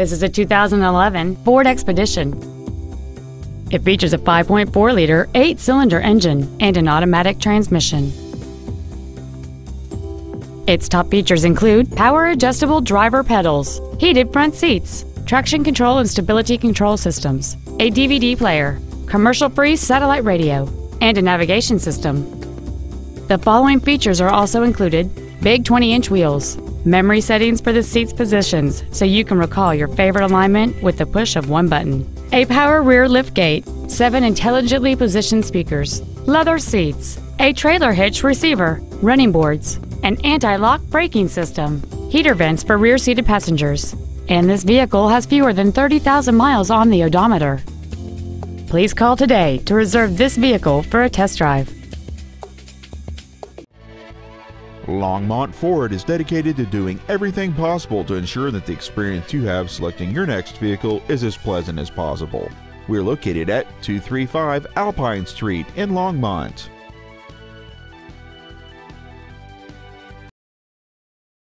This is a 2011 Ford Expedition. It features a 5.4-liter, 8-cylinder engine and an automatic transmission. Its top features include power-adjustable driver pedals, heated front seats, traction control and stability control systems, a DVD player, commercial-free satellite radio, and a navigation system. The following features are also included: big 20-inch wheels, memory settings for the seat's positions so you can recall your favorite alignment with the push of one button, a power rear liftgate, 7 intelligently positioned speakers, leather seats, a trailer hitch receiver, running boards, an anti-lock braking system, heater vents for rear-seated passengers, and this vehicle has fewer than 30,000 miles on the odometer. Please call today to reserve this vehicle for a test drive. Longmont Ford is dedicated to doing everything possible to ensure that the experience you have selecting your next vehicle is as pleasant as possible. We're located at 235 Alpine Street in Longmont.